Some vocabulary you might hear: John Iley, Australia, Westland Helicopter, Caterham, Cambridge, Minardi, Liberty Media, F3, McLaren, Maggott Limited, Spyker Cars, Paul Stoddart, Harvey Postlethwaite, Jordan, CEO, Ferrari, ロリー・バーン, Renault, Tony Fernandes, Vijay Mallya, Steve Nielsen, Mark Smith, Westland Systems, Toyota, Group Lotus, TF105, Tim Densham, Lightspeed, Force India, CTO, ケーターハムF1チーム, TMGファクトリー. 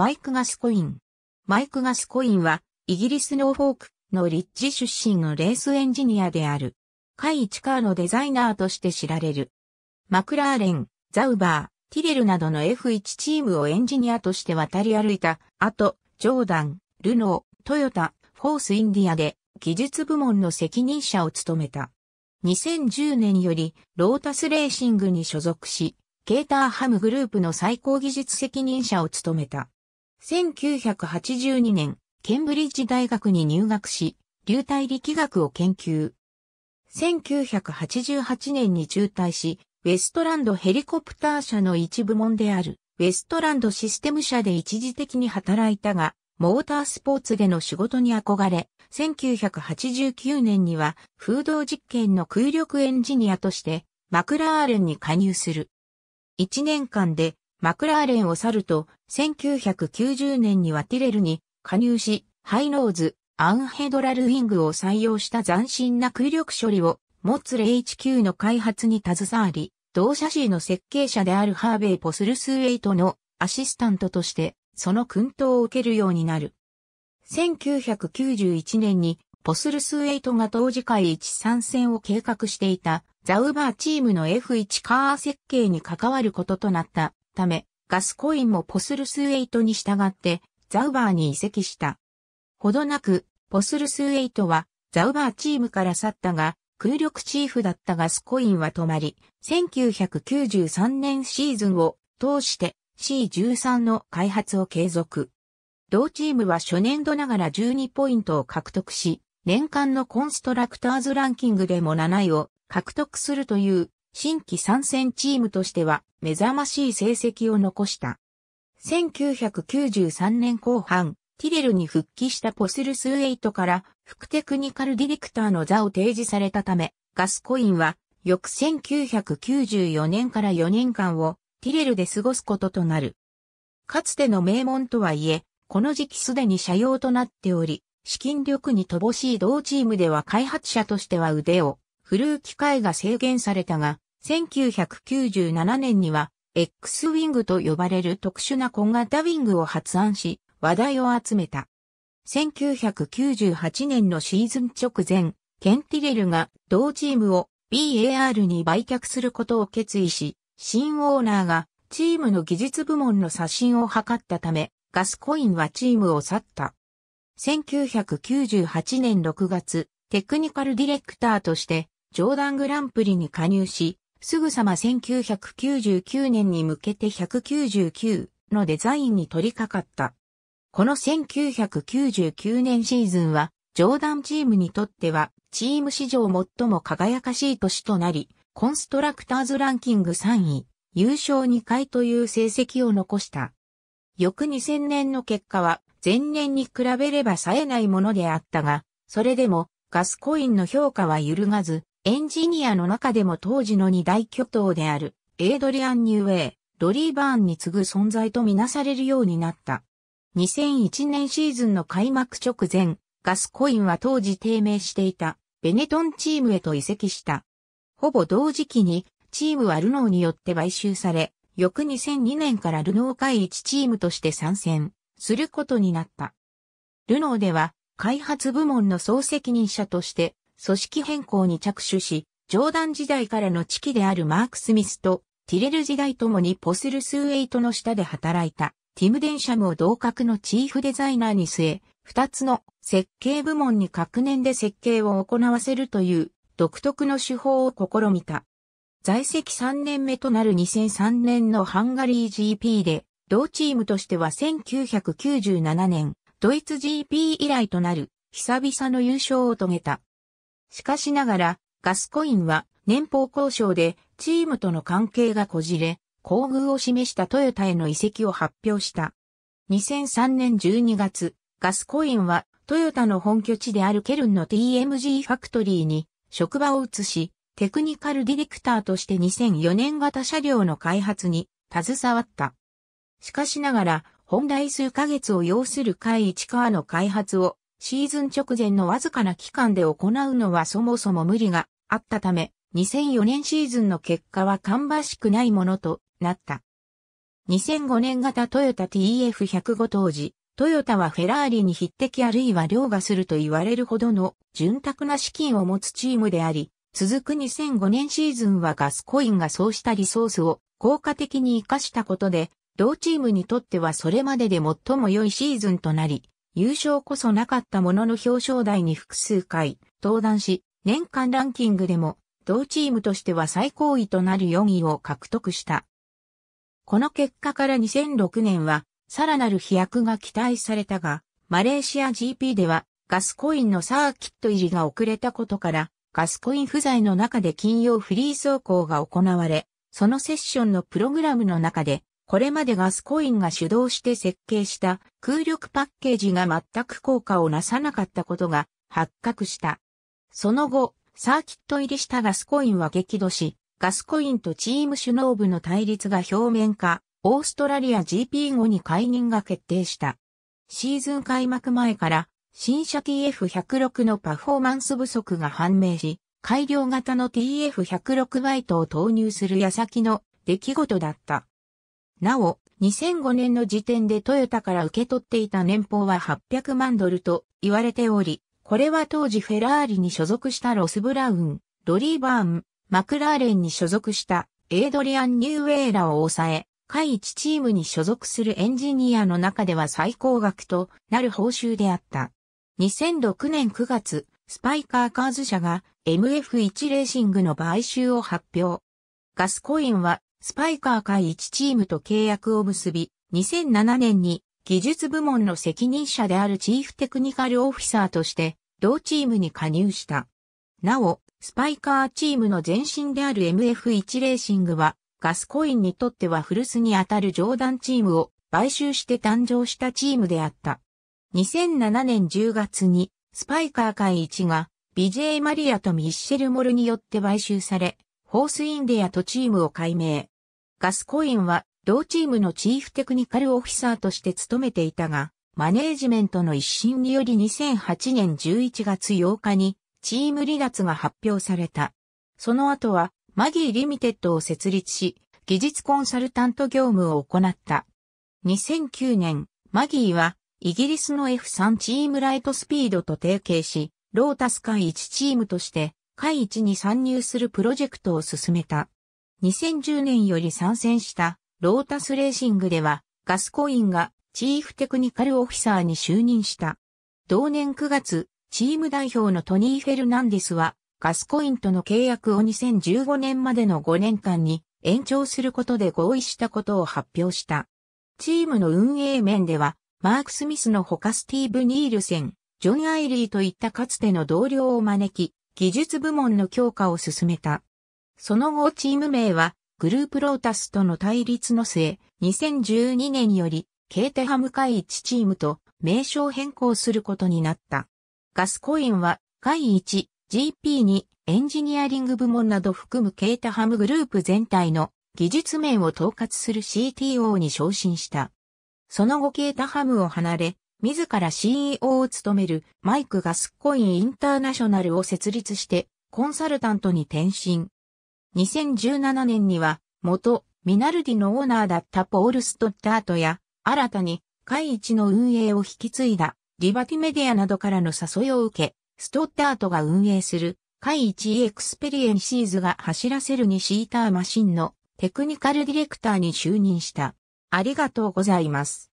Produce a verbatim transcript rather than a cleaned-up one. マイク・ガスコイン。マイク・ガスコインは、イギリスノーフォークのリッジ出身のレースエンジニアである。海一カーのデザイナーとして知られる。マクラーレン、ザウバー、ティレルなどの エフワン チームをエンジニアとして渡り歩いた後、ジョーダン、ルノー、トヨタ、フォースインディアで技術部門の責任者を務めた。にせんじゅうねんよりロータスレーシングに所属し、ケーターハムグループの最高技術責任者を務めた。せんきゅうひゃくはちじゅうにねん、ケンブリッジ大学に入学し、流体力学を研究。せんきゅうひゃくはちじゅうはちねんに中退し、ウェストランドヘリコプター社の一部門である、ウェストランドシステム社で一時的に働いたが、モータースポーツでの仕事に憧れ、せんきゅうひゃくはちじゅうきゅうねんには、風洞実験の空力エンジニアとして、マクラーレンに加入する。いちねんかんで、マクラーレンを去ると、せんきゅうひゃくきゅうじゅうねんにはティレルに加入し、ハイノーズ、アンヘドラルウィングを採用した斬新な空力処理を持つゼロイチキューの開発に携わり、同社 シー の設計者であるハーベイ・ポスルスウェイトのアシスタントとして、その薫陶を受けるようになる。せんきゅうひゃくきゅうじゅういちねんにポスルスウェイトが当時海一参戦を計画していたザウバーチームの エフワン カー設計に関わることとなったため、ガスコインもポスルスウェイトに従ってザウバーに移籍した。ほどなく、ポスルスウェイトは、ザウバーチームから去ったが、空力チーフだったガスコインは止まり、せんきゅうひゃくきゅうじゅうさんねんシーズンを通して シーじゅうさん の開発を継続。同チームは初年度ながらじゅうにポイントを獲得し、年間のコンストラクターズランキングでもなないを獲得するという、新規参戦チームとしては目覚ましい成績を残した。せんきゅうひゃくきゅうじゅうさんねんこう半、ティレルに復帰したポスルスウェイトから副テクニカルディレクターの座を提示されたため、ガスコインは翌せんきゅうひゃくきゅうじゅうよねんからよねんかんをティレルで過ごすこととなる。かつての名門とはいえ、この時期すでに斜陽となっており、資金力に乏しい同チームでは開発者としては腕を振るう機会が制限されたが、せんきゅうひゃくきゅうじゅうななねんには X ウィングと呼ばれる特殊な小型ウィングを発案し、話題を集めた。せんきゅうひゃくきゅうじゅうはちねんのシーズン直前、ケン・ティレルが同チームを バー に売却することを決意し、新オーナーがチームの技術部門の刷新を図ったため、ガスコインはチームを去った。せんきゅうひゃくきゅうじゅうはちねんろくがつ、テクニカルディレクターとして、ジョーダングランプリに加入し、すぐさませんきゅうひゃくきゅうじゅうきゅうねんに向けてひゃくきゅうじゅうきゅうのデザインに取り掛かった。このせんきゅうひゃくきゅうじゅうきゅうねんシーズンは、ジョーダンチームにとっては、チーム史上最も輝かしい年となり、コンストラクターズランキングさんい、優勝にかいという成績を残した。翌にせんねんの結果は、前年に比べれば冴えないものであったが、それでも、ガスコインの評価は揺るがず、エンジニアの中でも当時のに大巨頭である、エイドリアン・ニューウェイ、ロリー・バーンに次ぐ存在とみなされるようになった。にせんいちねんシーズンの開幕直前、ガスコインは当時低迷していたベネトンチームへと移籍した。ほぼ同時期にチームはルノーによって買収され、翌にせんにねんからルノー海一チームとして参戦することになった。ルノーでは開発部門の総責任者として組織変更に着手し、ジョーダン時代からの知己であるマーク・スミスとティレル時代ともにポスルスウェイトの下で働いた。ティム・デンシャムを同格のチーフデザイナーに据え、二つの設計部門に各年で設計を行わせるという独特の手法を試みた。在籍さんねんめとなるにせんさんねんのハンガリー ジーピー で、同チームとしてはせんきゅうひゃくきゅうじゅうななねん、ドイツ ジーピー 以来となる久々の優勝を遂げた。しかしながら、ガスコインは年俸交渉でチームとの関係がこじれ、厚遇を示したトヨタへの移籍を発表した。にせんさんねんじゅうにがつ、ガスコインはトヨタの本拠地であるケルンの ティーエムジー ファクトリーに職場を移し、テクニカルディレクターとしてにせんよねん型車両の開発に携わった。しかしながら、本来数ヶ月を要する海一カーの開発をシーズン直前のわずかな期間で行うのはそもそも無理があったため、にせんよねんシーズンの結果は芳しくないものとなった。にせんごねん型トヨタ ティーエフひゃくご 当時、トヨタはフェラーリに匹敵あるいは凌駕すると言われるほどの潤沢な資金を持つチームであり、続くにせんごねんシーズンはガスコインがそうしたリソースを効果的に活かしたことで、同チームにとってはそれまでで最も良いシーズンとなり、優勝こそなかったものの表彰台に複数回登壇し、年間ランキングでも同チームとしては最高位となるよんいを獲得した。この結果からにせんろくねんはさらなる飛躍が期待されたが、マレーシア ジーピー ではガスコインのサーキット入りが遅れたことから、ガスコイン不在の中で金曜フリー走行が行われ、そのセッションのプログラムの中で、これまでガスコインが主導して設計した空力パッケージが全く効果をなさなかったことが発覚した。その後、サーキット入りしたガスコインは激怒し、ガスコインとチーム首脳部の対立が表面化、オーストラリア ジーピー 後に解任が決定した。シーズン開幕前から、新車 ティーエフひゃくろく のパフォーマンス不足が判明し、改良型の ティーエフひゃくろく バイトを投入する矢先の出来事だった。なお、にせんごねんの時点でトヨタから受け取っていた年俸ははっぴゃくまんドルと言われており、これは当時フェラーリに所属したロス・ブラウン、ロリー・バーン、マクラーレンに所属したエイドリアン・ニューウェイらを抑え、下位いちチームに所属するエンジニアの中では最高額となる報酬であった。にせんろくねんくがつ、スパイカーカーズ社が エムエフワン レーシングの買収を発表。ガスコインはスパイカー下位いちチームと契約を結び、にせんななねんに技術部門の責任者であるチーフテクニカルオフィサーとして、同チームに加入した。なお、スパイカーチームの前身である エムエフワン レーシングは、ガスコインにとっては古巣にあたるジョーダンチームを買収して誕生したチームであった。にせんななねんじゅうがつに、スパイカー界いちが、ビジェイ・マリアとミッシェル・モルによって買収され、ホース・インディアとチームを改名。ガスコインは、同チームのチーフテクニカルオフィサーとして務めていたが、マネージメントの一新によりにせんはちねんじゅういちがつようかにチーム離脱が発表された。その後はマギーリミテッドを設立し、技術コンサルタント業務を行った。にせんきゅうねん、マギーはイギリスの エフスリー チームライトスピードと提携し、ロータス界いちチームとして界いちに参入するプロジェクトを進めた。にせんじゅうねんより参戦したロータスレーシングではガスコインがチーフテクニカルオフィサーに就任した。同年くがつ、チーム代表のトニー・フェルナンデスは、ガスコインとの契約をにせんじゅうごねんまでのごねんかんに延長することで合意したことを発表した。チームの運営面では、マーク・スミスのほかスティーブ・ニールセン、ジョン・アイリーといったかつての同僚を招き、技術部門の強化を進めた。その後チーム名は、グループロータスとの対立の末、にせんじゅうにねんより、ケーテハム界いちチームと名称変更することになった。ガスコインは界いち、ジーピーツー、エンジニアリング部門など含むケーテハムグループ全体の技術面を統括する シーティーオー に昇進した。その後ケーテハムを離れ、自ら シーイーオー を務めるマイク・ガスコイン・インターナショナルを設立してコンサルタントに転身。にせんじゅうななねんには元ミナルディのオーナーだったポール・ストッダートや新たに、界一の運営を引き継いだ、リバティメディアなどからの誘いを受け、ストッダートが運営する、界一エクスペリエンシーズが走らせるにシーターマシンのテクニカルディレクターに就任した。ありがとうございます。